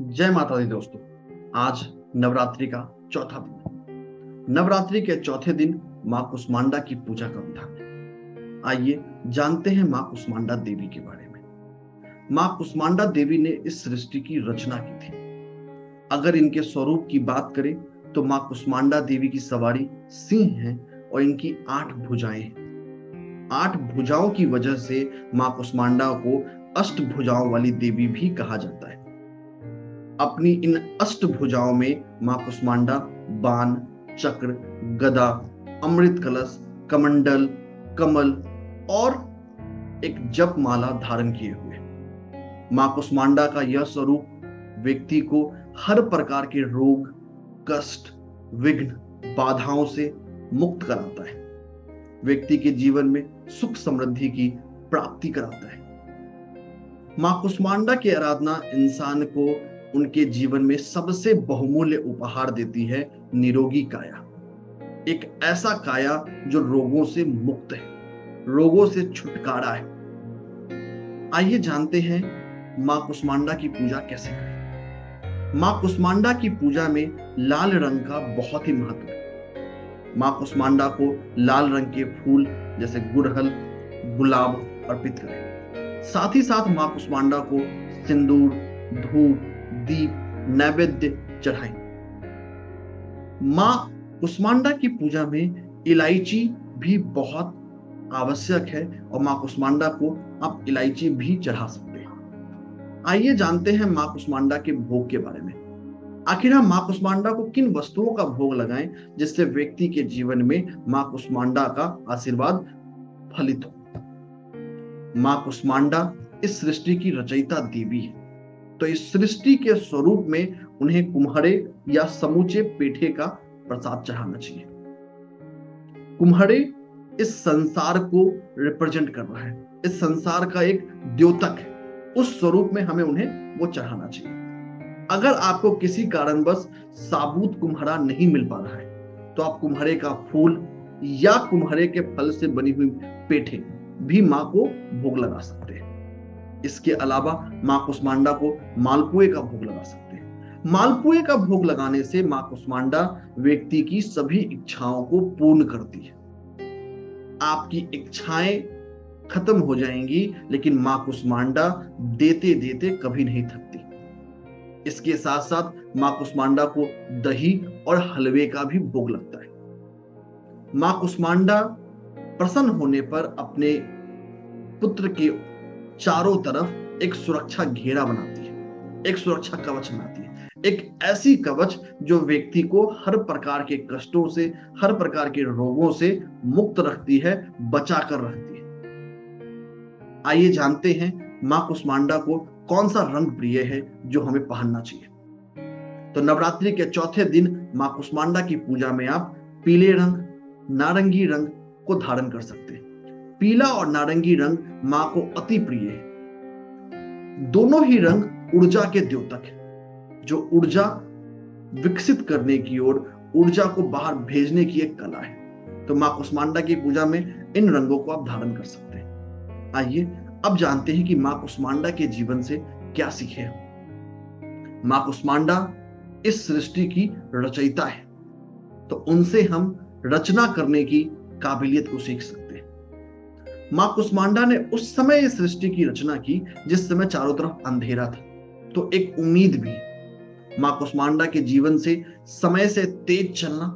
जय माता दी दोस्तों, आज नवरात्रि का चौथा दिन। नवरात्रि के चौथे दिन माँ कुष्मांडा की पूजा का विधान है। आइए जानते हैं माँ कुष्मांडा देवी के बारे में। माँ कुष्मांडा देवी ने इस सृष्टि की रचना की थी। अगर इनके स्वरूप की बात करें तो माँ कुष्मांडा देवी की सवारी सिंह है और इनकी 8 भुजाएं हैं। 8 भुजाओं की वजह से माँ कुष्मांडा को अष्ट भुजाओं वाली देवी भी कहा जाता है। अपनी इन अष्ट भुजाओं में मां कुष्मांडा बाण, चक्र, गदा, अमृत कलश, कमंडल, कमल और एक जपमाला धारण किए हुए। मां कुष्मांडा का यह स्वरूप व्यक्ति को हर प्रकार के रोग, कष्ट, विघ्न, बाधाओं से मुक्त कराता है। व्यक्ति के जीवन में सुख समृद्धि की प्राप्ति कराता है। मां कुष्मांडा की आराधना इंसान को उनके जीवन में सबसे बहुमूल्य उपहार देती है, निरोगी काया। एक ऐसा काया जो रोगों से मुक्त है, रोगों से छुटकारा है। आइए जानते हैं माँ कुष्मांडा की पूजा कैसे करें। माँ कुष्मांडा की पूजा में लाल रंग का बहुत ही महत्व है। माँ कुष्मांडा को लाल रंग के फूल जैसे गुड़हल, गुलाब अर्पित करें। साथ ही साथ माँ कुष्मांडा को सिंदूर, धूप, दीप, नैवेद्य चढ़ाएं। मां कुष्मांडा की पूजा में इलायची भी बहुत आवश्यक है और मां कुष्मांडा को आप इलायची भी चढ़ा सकते हैं। आइए जानते हैं मां कुष्मांडा के भोग के बारे में। आखिर हम मां कुष्मांडा को किन वस्तुओं का भोग लगाएं जिससे व्यक्ति के जीवन में मां कुष्मांडा का आशीर्वाद फलित हो। मां कुष्मांडा इस सृष्टि की रचयिता देवी है, तो इस सृष्टि के स्वरूप में उन्हें कुम्हरे या समूचे पेठे का प्रसाद चढ़ाना चाहिए। कुम्हरे इस संसार को रिप्रेजेंट कर रहा है, इस संसार का एक द्योतक है। उस स्वरूप में हमें उन्हें वो चढ़ाना चाहिए। अगर आपको किसी कारणवश साबूत कुम्हरा नहीं मिल पा रहा है तो आप कुम्हरे का फूल या कुम्हरे के फल से बनी हुई पेठे भी माँ को भोग लगा सकते हैं। इसके अलावा मां कुष्मांडा को मालपुए का भोग लगा सकते हैं। मालपुए का भोग लगाने से मां कुष्मांडा व्यक्ति की सभी इच्छाओं को पूर्ण करती है। आपकी इच्छाएं खत्म हो जाएंगी लेकिन मां कुष्मांडा देते देते कभी नहीं थकती। इसके साथ साथ मां कुष्मांडा को दही और हलवे का भी भोग लगता है। मां कुष्मांडा प्रसन्न होने पर अपने पुत्र के चारों तरफ एक सुरक्षा घेरा बनाती है, एक सुरक्षा कवच बनाती है। एक ऐसी कवच जो व्यक्ति को हर प्रकार के कष्टों से, हर प्रकार के रोगों से मुक्त रखती है, बचा कर रखती है। आइए जानते हैं मां कुष्मांडा को कौन सा रंग प्रिय है जो हमें पहनना चाहिए। तो नवरात्रि के चौथे दिन मां कुष्मांडा की पूजा में आप पीले रंग, नारंगी रंग को धारण कर सकते हैं। पीला और नारंगी रंग मां को अति प्रिय है। दोनों ही रंग ऊर्जा के द्योतक है, जो ऊर्जा विकसित करने की ओर, ऊर्जा को बाहर भेजने की एक कला है। तो मां कुष्मांडा की पूजा में इन रंगों को आप धारण कर सकते हैं। आइए अब जानते हैं कि मां कुष्मांडा के जीवन से क्या सीखे। मां कुष्मांडा इस सृष्टि की रचयिता है, तो उनसे हम रचना करने की काबिलियत को सीख सकते। मां कुष्मांडा ने उस समय इस सृष्टि की रचना की जिस समय चारों तरफ अंधेरा था, तो एक उम्मीद भी। मां कुष्मांडा के जीवन से समय से तेज चलना,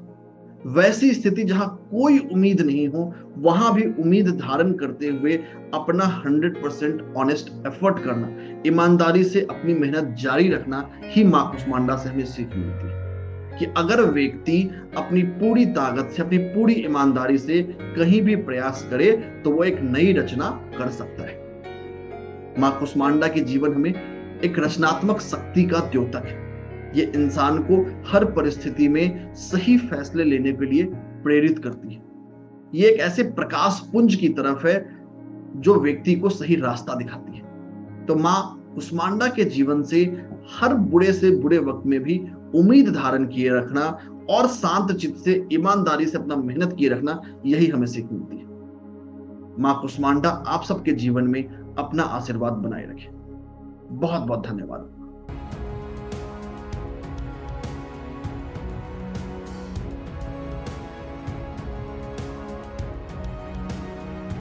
वैसी स्थिति जहां कोई उम्मीद नहीं हो वहां भी उम्मीद धारण करते हुए अपना 100% ऑनेस्ट एफर्ट करना, ईमानदारी से अपनी मेहनत जारी रखना ही मां कुष्मांडा से हमें सीख मिलती है कि अगर व्यक्ति अपनी पूरी ताकत से, अपनी पूरी ईमानदारी से कहीं भी प्रयास करे तो वो एक नई रचना कर सकता है। मां कुष्मांडा के जीवन हमें एक रचनात्मक शक्ति का द्योतक है। ये इंसान को हर परिस्थिति में सही फैसले लेने के लिए प्रेरित करती है। ये एक ऐसे प्रकाश पुंज की तरफ है जो व्यक्ति को सही रास्ता दिखाती है। तो मां कुष्मांडा के जीवन से हर बुरे से बुरे वक्त में भी उम्मीद धारण किए रखना और शांत चित्त से, ईमानदारी से अपना मेहनत किए रखना, यही हमें सीख मिलती है। मां कुष्मांडा आप सबके जीवन में अपना आशीर्वाद बनाए रखें। बहुत बहुत धन्यवाद।